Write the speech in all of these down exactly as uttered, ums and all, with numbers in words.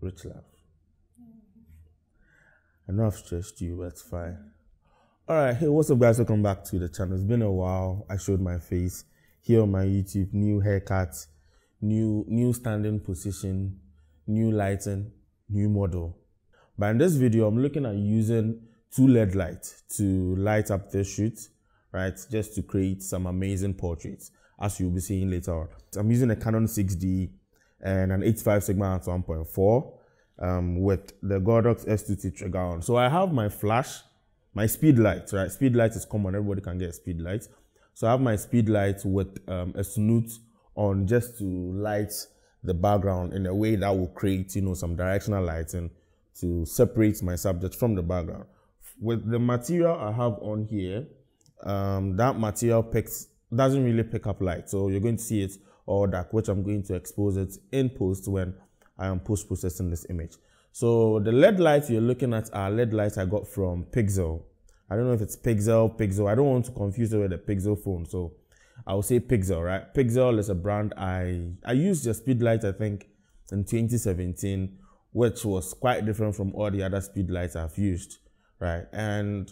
Rich love. I know I've stressed you, but it's fine. Alright, hey, what's up guys? Welcome back to the channel. It's been a while. I showed my face here on my YouTube. New haircut, new new standing position, new lighting, new model. But in this video, I'm looking at using two L E D lights to light up the shoot, right? Just to create some amazing portraits, as you'll be seeing later on. I'm using a Canon six D and an eighty-five Sigma at one point four um, with the Godox S two T trigger on. So I have my flash, my speed light, right? Speed light is common, everybody can get a speed light. So I have my speed light with um, a snoot on just to light the background in a way that will create, you know, some directional lighting to separate my subject from the background. With the material I have on here, um, that material picks, doesn't really pick up light. So you're going to see it all dark, which I'm going to expose it in post when I am post-processing this image. So the L E D lights you're looking at are L E D lights I got from Pixel. I don't know if it's Pixel, Pixel. I don't want to confuse it with the Pixel phone. So I will say Pixel, right? Pixel is a brand I, I used the speed light, I think, in twenty seventeen, which was quite different from all the other speed lights I've used, right? And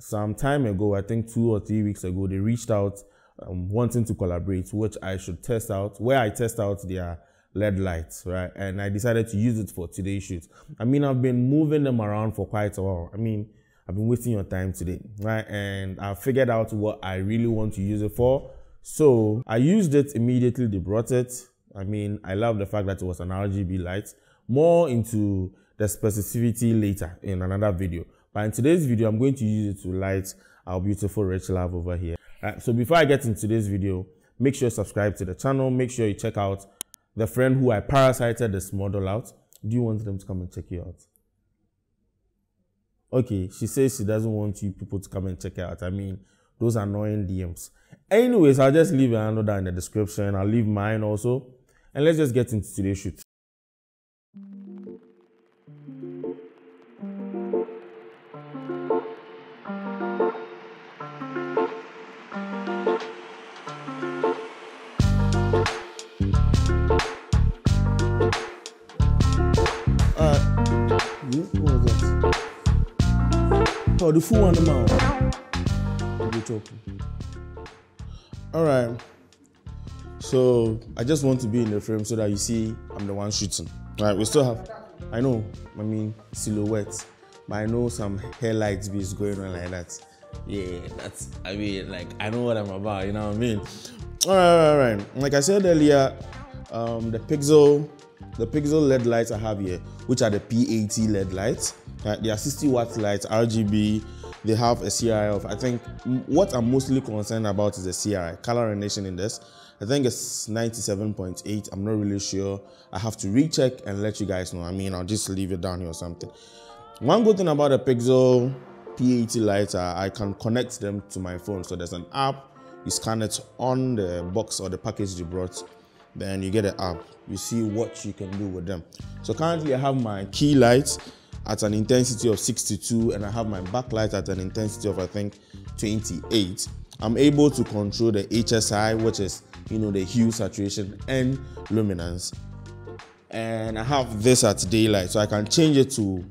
some time ago, I think two or three weeks ago, they reached out um, wanting to collaborate, which I should test out, where I test out their L E D lights, right? And I decided to use it for today's shoot. I mean, I've been moving them around for quite a while. I mean, I've been wasting your time today, right? And I figured out what I really want to use it for. So I used it immediately, they brought it. I mean, I love the fact that it was an R G B light. More into the specificity later in another video. But in today's video, I'm going to use it to light our beautiful rich love over here. Right, so before I get into today's video, make sure you subscribe to the channel. Make sure you check out the friend who I parasited this model out. Do you want them to come and check you out? Okay, she says she doesn't want you people to come and check her out. I mean, those annoying D Ms. Anyways, I'll just leave a handle down in the description. I'll leave mine also. And let's just get into today's shoot. Oh, the full one amount. All right. So I just want to be in the frame so that you see I'm the one shooting. All right. We still have. I know. I mean silhouettes, but I know some hairlights be going on like that. Yeah, that's. I mean, like I know what I'm about. You know what I mean? All right, all right. Like I said earlier, um, the Pixel, the Pixel L E D lights I have here, which are the P eighty L E D lights. Uh, they are sixty watt lights, R G B. They have a C R I of, I think, what I'm mostly concerned about is the C R I, color rendition index. I think it's ninety-seven point eight. I'm not really sure. I have to recheck and let you guys know. I mean, I'll just leave it down here or something. One good thing about the Pixel P eighty lights, I can connect them to my phone. So there's an app. You scan it on the box or the package you brought. Then you get an app. You see what you can do with them. So currently, I have my key lights at an intensity of sixty-two, and I have my backlight at an intensity of, I think, twenty-eight. I'm able to control the H S I, which is, you know, the hue, saturation, and luminance. And I have this at daylight, so I can change it to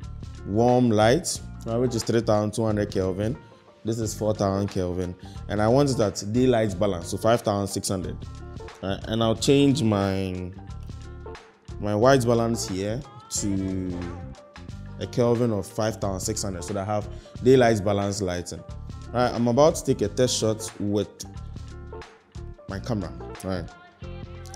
warm light, which is three thousand two hundred Kelvin. This is four thousand Kelvin. And I want it at daylight balance, so five thousand six hundred. Uh, and I'll change my, my white balance here to a Kelvin of five thousand six hundred, so that I have daylight balance lighting. All right, I'm about to take a test shot with my camera. All right,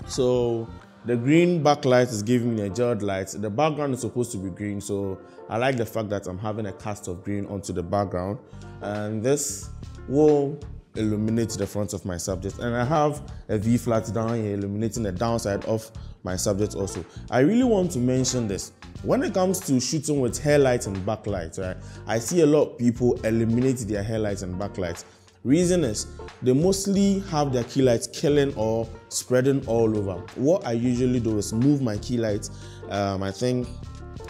so the green backlight is giving me a gelled light. The background is supposed to be green, so I like the fact that I'm having a cast of green onto the background, and this will illuminate the front of my subject. And I have a V-flat down here illuminating the downside of my subject also. I really want to mention this. When it comes to shooting with hairlight and backlight, right, I see a lot of people eliminate their hairlights and backlights. Reason is they mostly have their key lights killing or spreading all over. What I usually do is move my key lights, um, I think,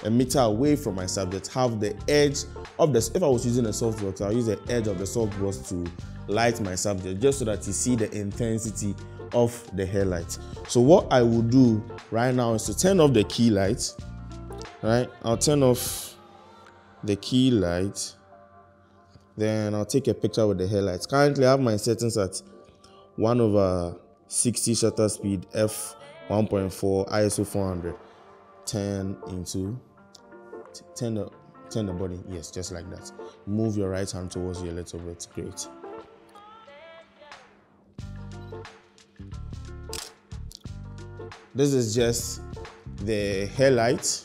a meter away from my subject, have the edge of this. If I was using a softbox, I'll use the edge of the softbox to light my subject just so that you see the intensity of the hairlight. So what I will do right now is to turn off the key lights. right? I'll turn off the key light. Then I'll take a picture with the headlights. Currently, I have my settings at one over sixty shutter speed, f one point four, I S O four hundred. Turn into, turn the, turn the body, yes, just like that. Move your right hand towards you a little bit, great. This is just the headlight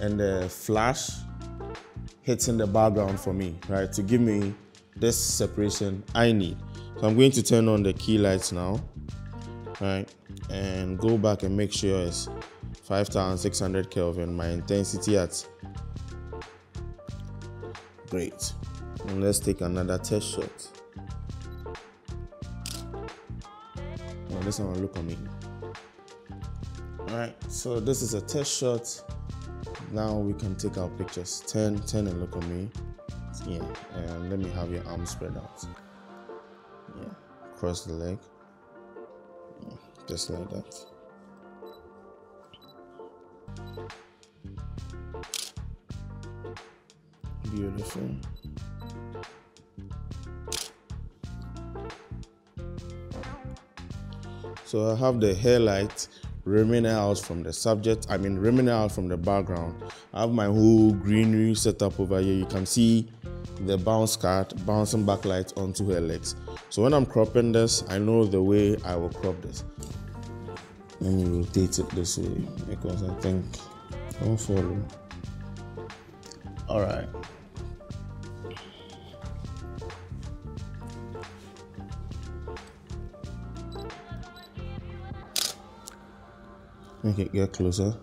and the flash hitting the background for me, right, to give me this separation I need. So I'm going to turn on the key lights now, right, and go back and make sure it's five thousand six hundred Kelvin, my intensity at great. And let's take another test shot. Oh, this one will look on me. All right, so this is a test shot. Now we can take our pictures. Turn, turn and look at me. Yeah, and let me have your arms spread out. Yeah, cross the leg. Yeah, just like that. Beautiful. So I have the hairlight remaining out from the subject, I mean remaining out from the background. I have my whole greenery set up over here. You can see the bounce card bouncing backlight onto her legs. So when I'm cropping this, I know the way I will crop this. Let me rotate it this way because I think I won't follow. All right. Okay, get closer,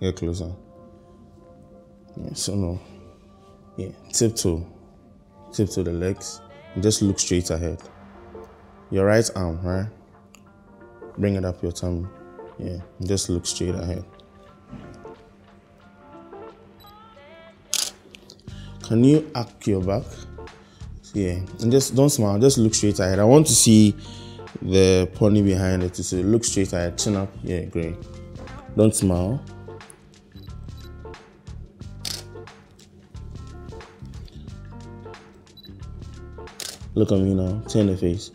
get closer. Yeah, so no, yeah, tiptoe, tiptoe the legs, and just look straight ahead. Your right arm, right? Bring it up your tummy, yeah, and just look straight ahead. Can you arc your back? Yeah, and just don't smile, just look straight ahead. I want to see the pony behind it, so look straight ahead, chin up, yeah, great. Don't smile. Look at me now, turn the face.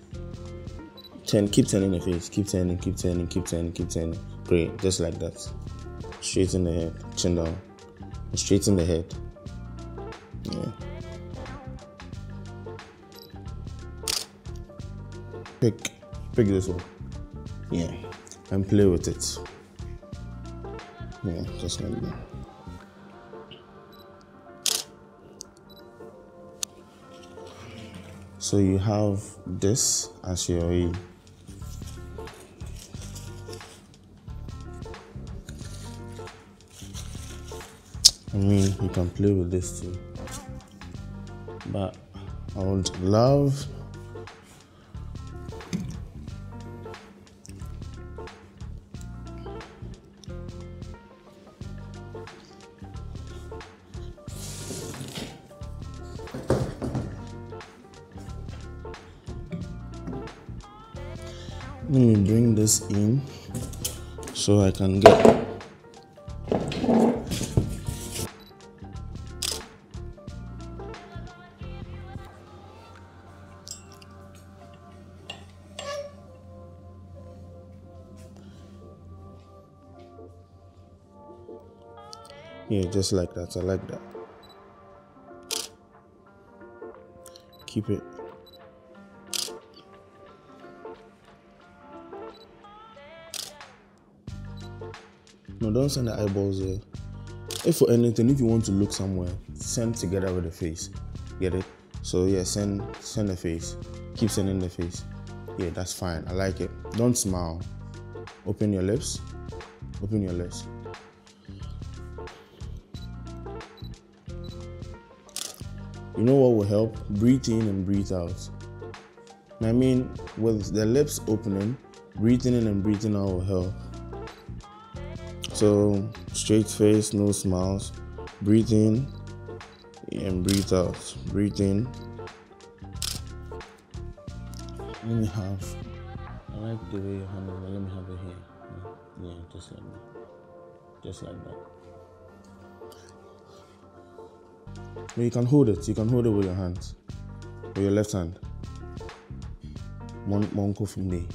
Turn, keep turning the face, keep turning, keep turning, keep turning, keep turning. Great, just like that. Straighten the head, chin down. Straighten the head. Yeah. Pick. Pick this one, yeah, and play with it, yeah, just like that. So you have this as your E. I mean, you can play with this too, but I would love Let me bring this in so I can get. Yeah, just like that. I like that. Keep it. No, don't send the eyeballs there. If for anything, if you want to look somewhere, send together with the face. Get it? So yeah, send send the face. Keep sending the face. Yeah, that's fine. I like it. Don't smile. Open your lips. Open your lips. You know what will help? Breathe in and breathe out. I mean, with the lips opening, breathing in and breathing out will help. So straight face, no smiles, breathe in and breathe out, breathe in. Let me have, I like the way you handle it, let me have it here. Yeah, just like that, just like that. But you can hold it, you can hold it with your hands, with your left hand. Mon monko from me.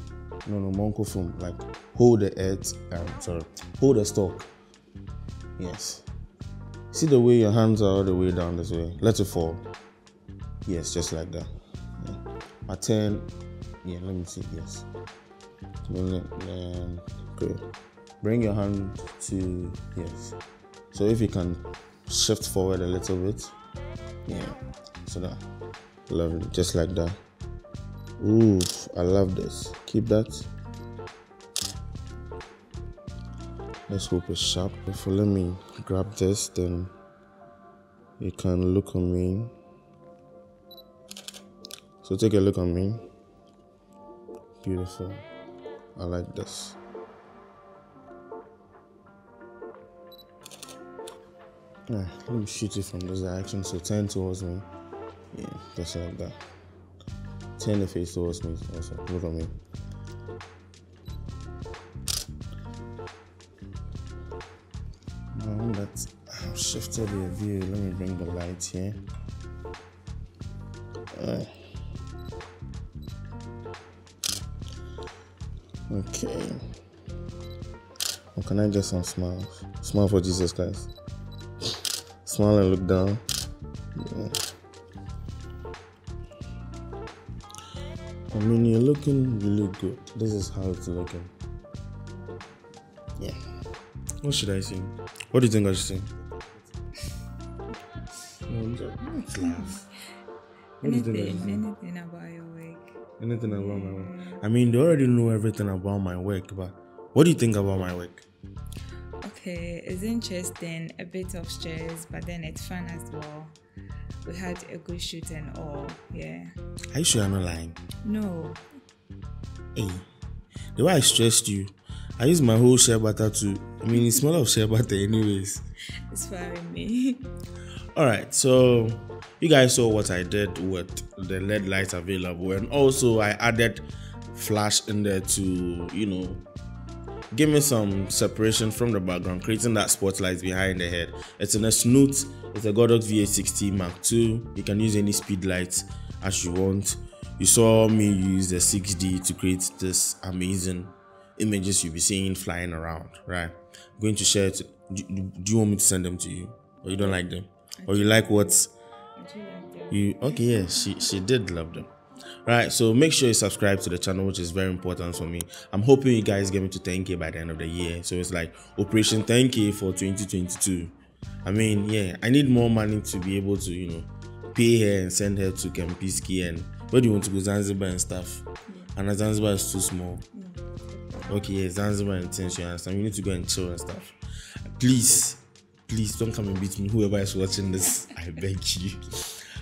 No, no, monko from, like, hold the edge, um, sorry, hold the stalk. Yes. See the way your hands are all the way down this way. Let it fall. Yes, just like that. Yeah. I turn, yeah, let me see, yes. Great. Bring your hand to, yes. So if you can shift forward a little bit. Yeah, so that, lovely, just like that. Ooh, I love this. Keep that. Let's hope it's sharp. If you let me grab this, then you can look on me. So take a look at me. Beautiful. I like this. Yeah, let me shoot it from this direction. So turn towards me. Yeah, just like that. Turn the face towards me also. Look at me. Now that I've shifted the view, let me bring the light here. Alright. Okay. Or can I get some smiles? Smile for Jesus Christ. Smile and look down. Yeah. I mean, you're looking really good. This is how it's looking. Yeah. What should I sing? What do you think I should sing? Let's laugh. What do you think I should sing? Anything about your work. Anything about my work. I mean, they already know everything about my work, but what do you think about my work? Okay, it's interesting, a bit of stress, but then it's fun as well. We had a good shoot and all, yeah. Are you sure I'm not lying? No. Hey, the way I stressed you, I used my whole shea butter to, I mean, it's smell of shea butter anyways. It's firing me. Alright, so you guys saw what I did with the L E D lights available, and also I added flash in there to, you know, give me some separation from the background, creating that spotlight behind the head. It's in a snoot. It's a Godox V eight sixty Mark two. You can use any speed lights as you want. You saw me use the six D to create this amazing images you'll be seeing flying around, right? I'm going to share it. Do, do you want me to send them to you? Or you don't like them? Or you like what? You okay, yeah, she, she did love them. Right, so make sure you subscribe to the channel, which is very important for me. I'm hoping you guys get me to ten K by the end of the year. So it's like Operation ten K for twenty twenty-two. I mean, yeah, I need more money to be able to, you know, pay her and send her to Kempiski and where do you want to go, Zanzibar and stuff? And Zanzibar is too small. Okay, yeah, Zanzibar and things, you understand? We need to go and chill and stuff. Please, please don't come and beat me. Whoever is watching this, I beg you.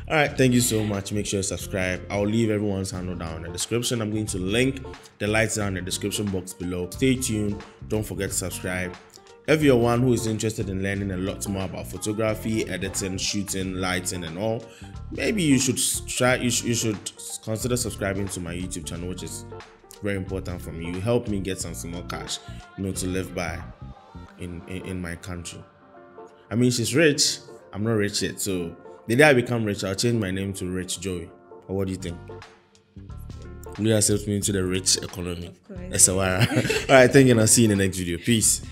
All right, thank you so much. Make sure you subscribe. I'll leave everyone's handle down in the description. I'm going to link the lights down in the description box below. Stay tuned. Don't forget to subscribe. If you're one who is interested in learning a lot more about photography, editing, shooting, lighting, and all, maybe you should try. You, sh you should consider subscribing to my YouTube channel, which is very important for me. You help me get some small cash, you know, to live by in in, in my country. I mean, she's rich. I'm not rich yet, so. The day I become rich, I'll change my name to Rich Joey. Or what do you think? Will you accept me into the rich economy? That's a wire. Alright, thank you and I'll see you in the next video. Peace.